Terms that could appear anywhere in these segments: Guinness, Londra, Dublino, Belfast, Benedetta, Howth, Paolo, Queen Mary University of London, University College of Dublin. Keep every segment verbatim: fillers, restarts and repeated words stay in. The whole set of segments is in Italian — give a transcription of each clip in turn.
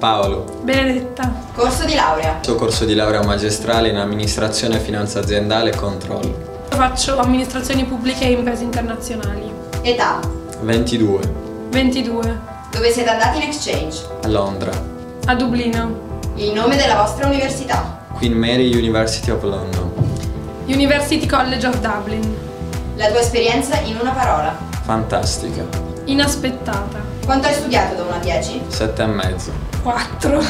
Paolo. Benedetta. Corso di laurea. Il suo corso di laurea magistrale in amministrazione, finanza aziendale e controllo. Faccio amministrazioni pubbliche e imprese internazionali. Età? ventidue. ventidue. Dove siete andati in exchange? A Londra. A Dublino. Il nome della vostra università? Queen Mary University of London. University College of Dublin. La tua esperienza in una parola? Fantastica. Inaspettata. Quanto hai studiato da uno a dieci? sette e mezzo. quattro.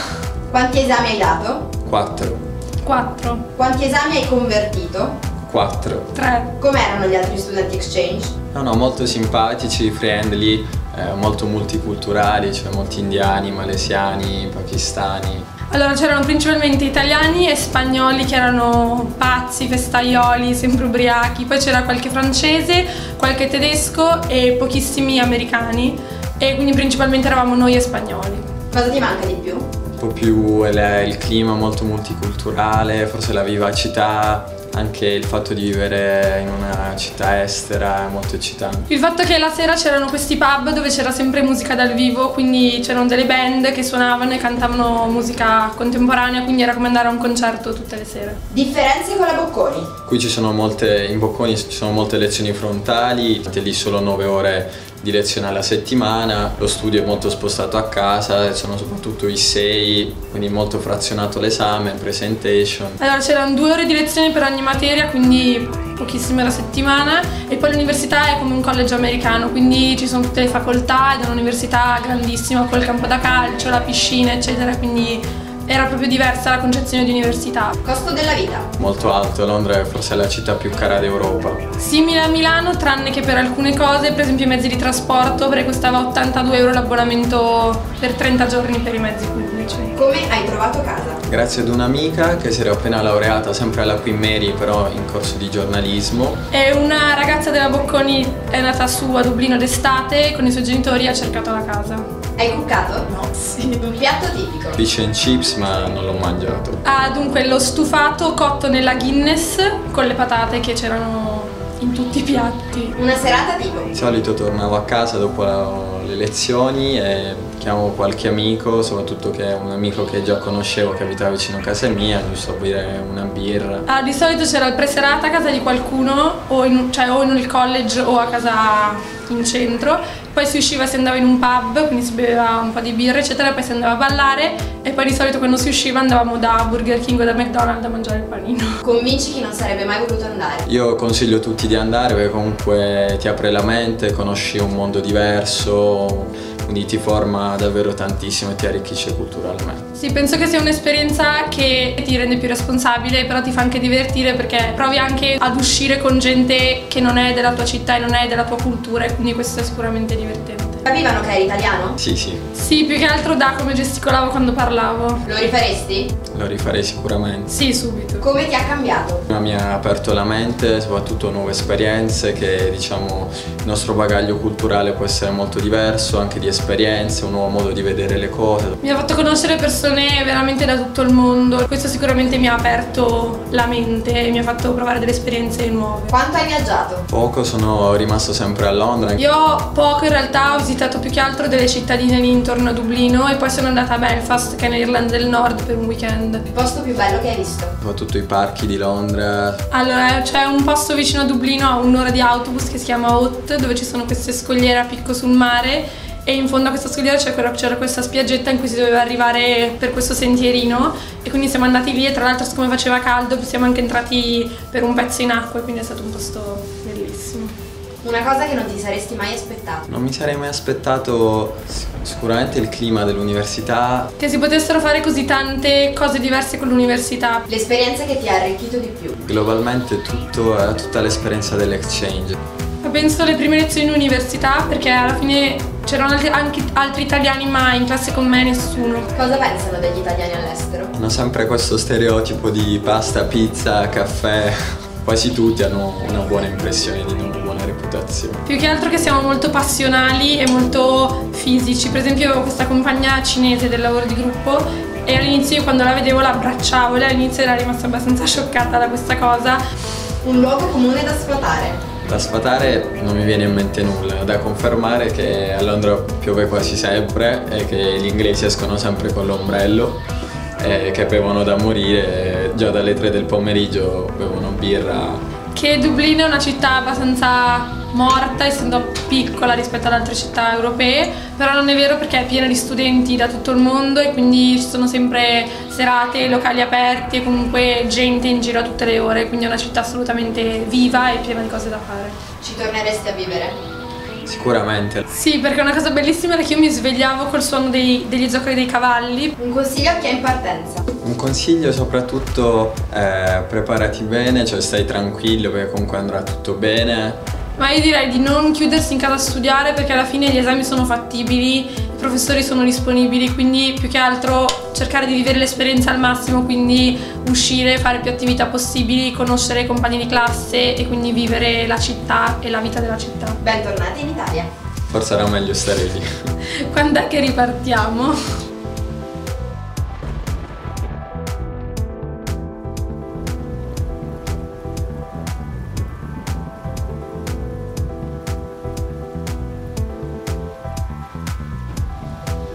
Quanti esami hai dato? quattro. quattro. Quanti esami hai convertito? quattro. tre. Com'erano gli altri studenti exchange? No, no, molto simpatici, friendly, eh, molto multiculturali, cioè molti indiani, malesiani, pakistani. Allora c'erano principalmente italiani e spagnoli che erano pazzi, festaioli, sempre ubriachi, poi c'era qualche francese, qualche tedesco e pochissimi americani, e quindi principalmente eravamo noi e spagnoli. Cosa ti manca di più? Un po' più il, il clima molto multiculturale, forse la vivacità. Anche il fatto di vivere in una città estera è molto eccitante. Il fatto che la sera c'erano questi pub dove c'era sempre musica dal vivo, quindi c'erano delle band che suonavano e cantavano musica contemporanea, quindi era come andare a un concerto tutte le sere. Differenze con la Bocconi? Qui ci sono molte, in Bocconi ci sono molte lezioni frontali, lì solo nove ore di lezione alla settimana, lo studio è molto spostato a casa, sono soprattutto i sei, quindi molto frazionato l'esame, presentation. Allora c'erano due ore di lezione per ogni materia, quindi pochissime alla settimana, e poi l'università è come un college americano, quindi ci sono tutte le facoltà ed è un'università grandissima col campo da calcio, la piscina eccetera, quindi era proprio diversa la concezione di università. Costo della vita? Molto alto, Londra è forse la città più cara d'Europa. Simile a Milano, tranne che per alcune cose, per esempio i mezzi di trasporto, perché costava ottantadue euro l'abbonamento per trenta giorni per i mezzi pubblici. Come hai trovato casa? Grazie ad un'amica che si era appena laureata sempre alla Queen Mary, però in corso di giornalismo. È una ragazza della Bocconi, è nata su a Dublino d'estate, con i suoi genitori ha cercato la casa. Hai cuccato? No. Sì. Un piatto tipico? Fish and chips, ma non l'ho mangiato. Ah, dunque lo stufato cotto nella Guinness con le patate che c'erano in tutti i piatti. Una serata tipo? Di solito tornavo a casa dopo la... le lezioni e chiamavo qualche amico, soprattutto che è un amico che già conoscevo che abitava vicino a casa mia, giusto a bere una birra. Ah, di solito c'era il preserata a casa di qualcuno, o in, cioè o nel college o a casa in centro, poi si usciva e si andava in un pub, quindi si beveva un po' di birra eccetera, poi si andava a ballare e poi di solito quando si usciva andavamo da Burger King o da McDonald's a mangiare il panino. Convinci chi non sarebbe mai voluto andare? Io consiglio a tutti di andare perché comunque ti apre la mente, conosci un mondo diverso, quindi ti forma davvero tantissimo e ti arricchisce culturalmente. Sì, penso che sia un'esperienza che ti rende più responsabile, però ti fa anche divertire perché provi anche ad uscire con gente che non è della tua città e non è della tua cultura, e quindi questo è sicuramente divertente. Capivano che eri italiano? Sì, sì. Sì, più che altro da come gesticolavo quando parlavo. Lo rifaresti? Lo rifarei sicuramente. Sì, subito. Come ti ha cambiato? Mi ha aperto la mente, soprattutto nuove esperienze che, diciamo, il nostro bagaglio culturale può essere molto diverso, anche di esperienze, un nuovo modo di vedere le cose. Mi ha fatto conoscere persone veramente da tutto il mondo. Questo sicuramente mi ha aperto la mente e mi ha fatto provare delle esperienze nuove. Quanto hai viaggiato? Poco, sono rimasto sempre a Londra. Io poco in realtà ho Ho visitato più che altro delle cittadine lì intorno a Dublino e poi sono andata a Belfast, che è nell'Irlanda del Nord, per un weekend. Il posto più bello che hai visto? Soprattutto i parchi di Londra. Allora, c'è un posto vicino a Dublino a un'ora di autobus che si chiama Howth, dove ci sono queste scogliere a picco sul mare, e in fondo a questa scogliera c'era questa spiaggetta in cui si doveva arrivare per questo sentierino, e quindi siamo andati lì, e tra l'altro siccome faceva caldo siamo anche entrati per un pezzo in acqua, e quindi è stato un posto bellissimo. Una cosa che non ti saresti mai aspettato? Non mi sarei mai aspettato sicuramente il clima dell'università. Che si potessero fare così tante cose diverse con l'università. L'esperienza che ti ha arricchito di più? Globalmente tutto, tutta l'esperienza dell'exchange. Penso alle prime lezioni in università, perché alla fine c'erano anche altri italiani, ma in classe con me nessuno. Cosa pensano degli italiani all'estero? Hanno sempre questo stereotipo di pasta, pizza, caffè. Quasi tutti hanno una buona impressione di noi, una buona reputazione. Più che altro che siamo molto passionali e molto fisici. Per esempio avevo questa compagna cinese del lavoro di gruppo e all'inizio io quando la vedevo la abbracciavo, e all'inizio era rimasta abbastanza scioccata da questa cosa. Un luogo comune da sfruttare. Da sfatare non mi viene in mente nulla, da confermare che a Londra piove quasi sempre e che gli inglesi escono sempre con l'ombrello e che bevono da morire, già dalle tre del pomeriggio bevono birra. Che Dublino è una città abbastanza morta, essendo piccola rispetto ad altre città europee, però non è vero perché è piena di studenti da tutto il mondo e quindi ci sono sempre serate, locali aperti e comunque gente in giro a tutte le ore, quindi è una città assolutamente viva e piena di cose da fare. Ci torneresti a vivere? Sicuramente. Sì, perché una cosa bellissima era che io mi svegliavo col suono dei, degli zoccoli dei cavalli. Un consiglio a chi è in partenza? Un consiglio soprattutto eh, preparati bene, cioè stai tranquillo perché comunque andrà tutto bene. Ma io direi di non chiudersi in casa a studiare perché alla fine gli esami sono fattibili, i professori sono disponibili, quindi più che altro cercare di vivere l'esperienza al massimo, quindi uscire, fare più attività possibili, conoscere i compagni di classe e quindi vivere la città e la vita della città. Bentornati in Italia. Forse era meglio stare lì. Quando è che ripartiamo?